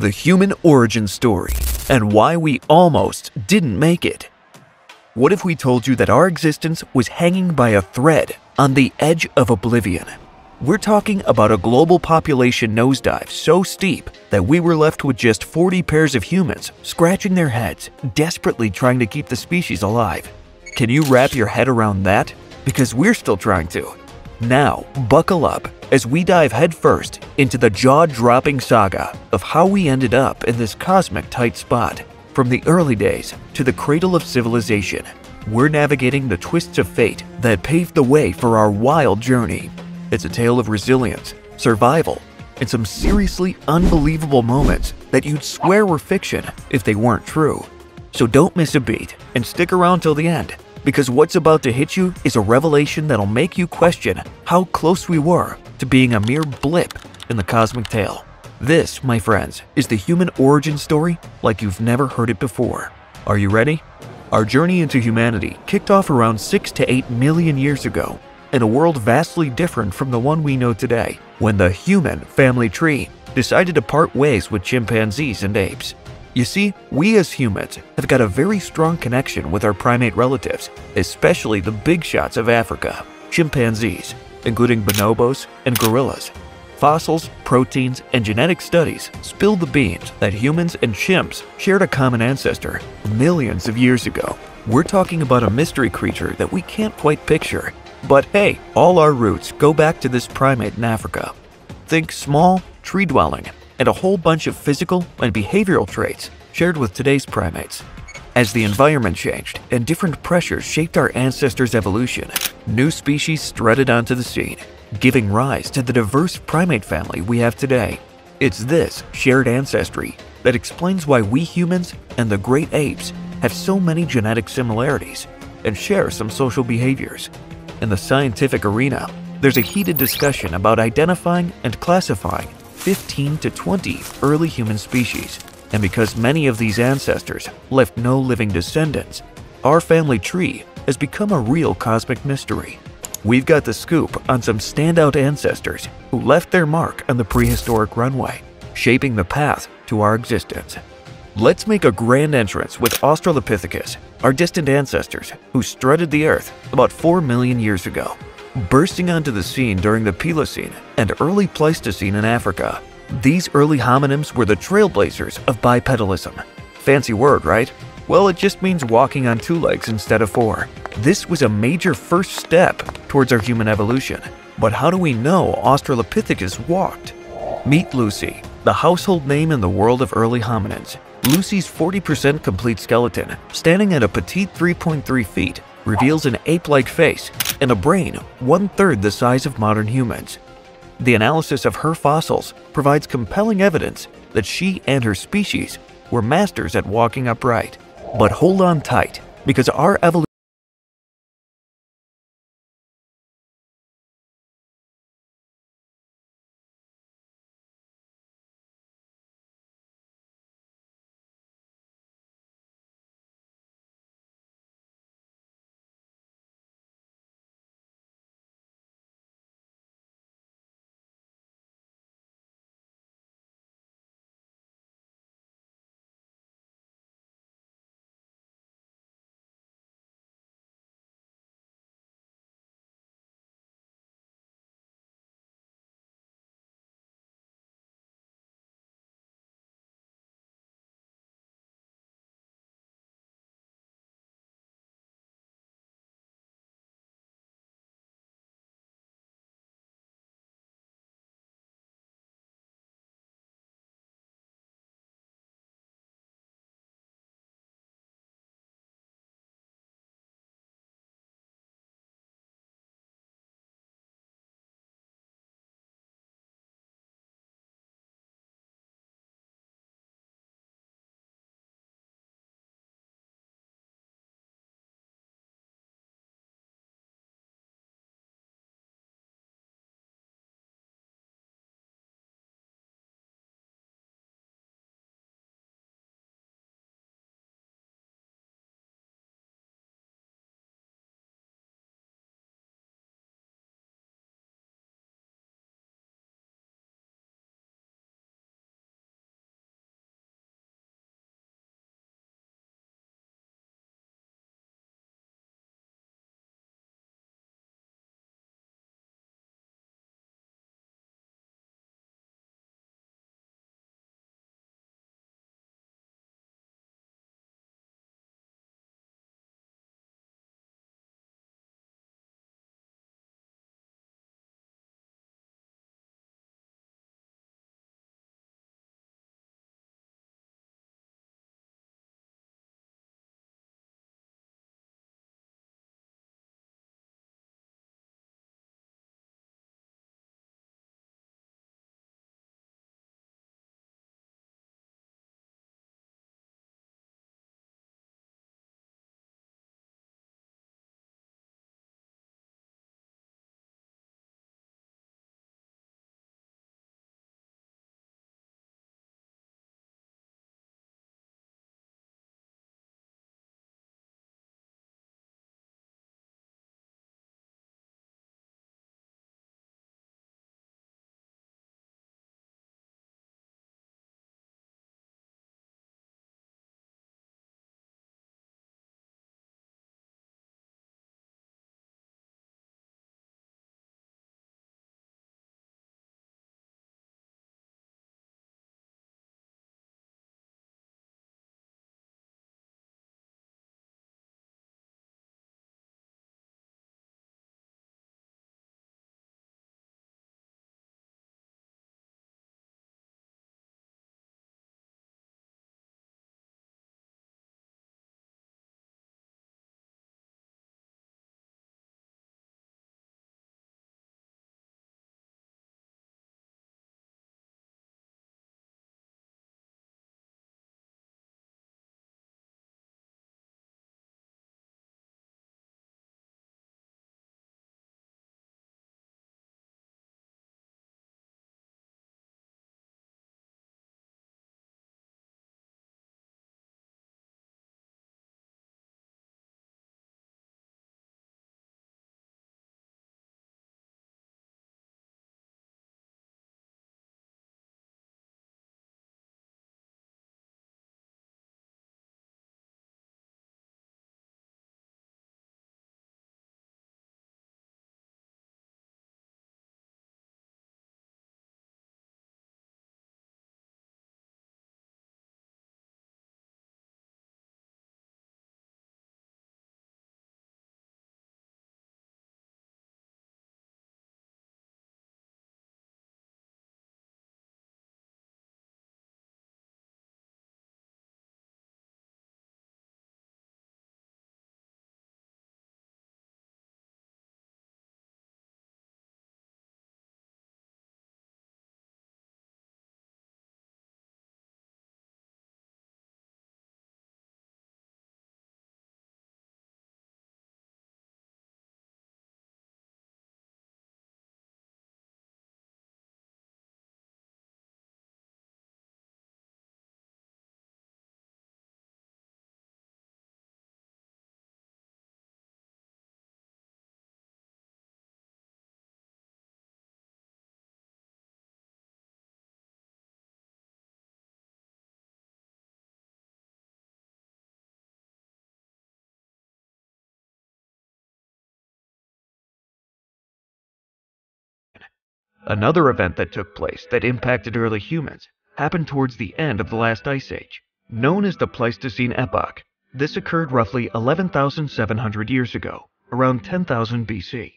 the human origin story and why we almost didn't make it. What if we told you that our existence was hanging by a thread on the edge of oblivion? We're talking about a global population nosedive so steep that we were left with just 40 pairs of humans scratching their heads, desperately trying to keep the species alive. Can you wrap your head around that? Because we're still trying to. Now, buckle up as we dive headfirst into the jaw-dropping saga of how we ended up in this cosmic tight spot. From the early days to the cradle of civilization, we're navigating the twists of fate that paved the way for our wild journey. It's a tale of resilience, survival, and some seriously unbelievable moments that you'd swear were fiction if they weren't true. So don't miss a beat and stick around till the end, because what's about to hit you is a revelation that'll make you question how close we were to being a mere blip in the cosmic tale. This, my friends, is the human origin story like you've never heard it before. Are you ready? Our journey into humanity kicked off around 6 to 8 million years ago, in a world vastly different from the one we know today, when the human family tree decided to part ways with chimpanzees and apes. You see, we as humans have got a very strong connection with our primate relatives, especially the big shots of Africa, chimpanzees, including bonobos and gorillas. Fossils, proteins, and genetic studies spill the beans that humans and chimps shared a common ancestor millions of years ago. We're talking about a mystery creature that we can't quite picture. But hey, all our roots go back to this primate in Africa. Think small, tree-dwelling, and a whole bunch of physical and behavioral traits shared with today's primates. As the environment changed and different pressures shaped our ancestors' evolution, new species strutted onto the scene, giving rise to the diverse primate family we have today. It's this shared ancestry that explains why we humans and the great apes have so many genetic similarities and share some social behaviors. In the scientific arena, there's a heated discussion about identifying and classifying 15 to 20 early human species. And because many of these ancestors left no living descendants, our family tree has become a real cosmic mystery. We've got the scoop on some standout ancestors who left their mark on the prehistoric runway, shaping the path to our existence. Let's make a grand entrance with Australopithecus, our distant ancestors who strutted the Earth about 4 million years ago. Bursting onto the scene during the Pliocene and early Pleistocene in Africa, these early hominins were the trailblazers of bipedalism. Fancy word, right? Well, it just means walking on two legs instead of four. This was a major first step towards our human evolution. But how do we know Australopithecus walked? Meet Lucy, the household name in the world of early hominins. Lucy's 40% complete skeleton, standing at a petite 3.3 feet, reveals an ape-like face and a brain one-third the size of modern humans. The analysis of her fossils provides compelling evidence that she and her species were masters at walking upright. But hold on tight, because our evolution Another event that took place that impacted early humans happened towards the end of the last ice age, known as the Pleistocene epoch. This occurred roughly 11,700 years ago, around 10,000 BC.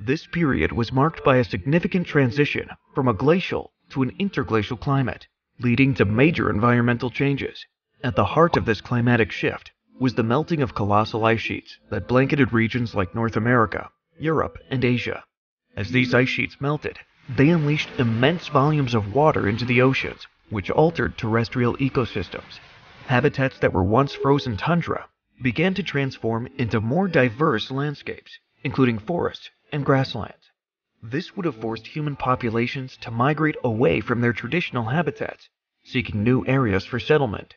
This period was marked by a significant transition from a glacial to an interglacial climate, leading to major environmental changes. At the heart of this climatic shift was the melting of colossal ice sheets that blanketed regions like North America, Europe, and Asia. As these ice sheets melted, they unleashed immense volumes of water into the oceans, which altered terrestrial ecosystems. Habitats that were once frozen tundra began to transform into more diverse landscapes, including forests and grasslands. This would have forced human populations to migrate away from their traditional habitats, seeking new areas for settlement.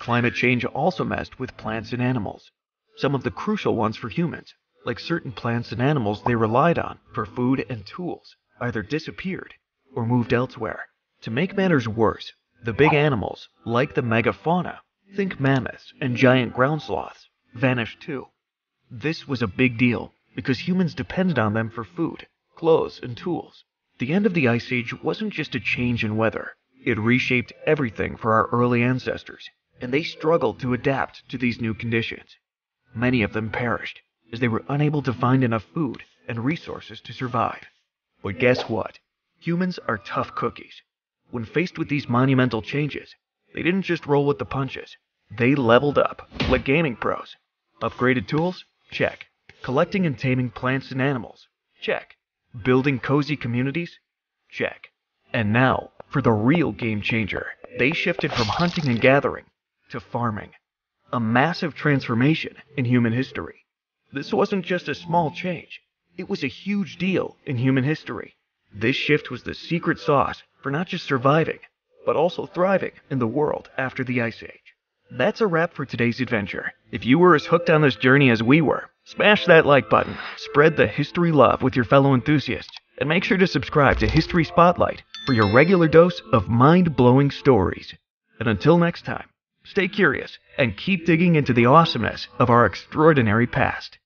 Climate change also messed with plants and animals, some of the crucial ones for humans, like certain plants and animals they relied on for food and tools, either disappeared or moved elsewhere. To make matters worse, the big animals, like the megafauna, think mammoths and giant ground sloths, vanished too. This was a big deal because humans depended on them for food, clothes, and tools. The end of the Ice Age wasn't just a change in weather, it reshaped everything for our early ancestors, and they struggled to adapt to these new conditions. Many of them perished, as they were unable to find enough food and resources to survive. But guess what? Humans are tough cookies. When faced with these monumental changes, they didn't just roll with the punches. They leveled up, like gaming pros. Upgraded tools? Check. Collecting and taming plants and animals? Check. Building cozy communities? Check. And now, for the real game changer, they shifted from hunting and gathering to farming. A massive transformation in human history. This wasn't just a small change, it was a huge deal in human history. This shift was the secret sauce for not just surviving, but also thriving in the world after the Ice Age. That's a wrap for today's adventure. If you were as hooked on this journey as we were, smash that like button, spread the history love with your fellow enthusiasts, and make sure to subscribe to History Spotlight for your regular dose of mind-blowing stories. And until next time, stay curious and keep digging into the awesomeness of our extraordinary past.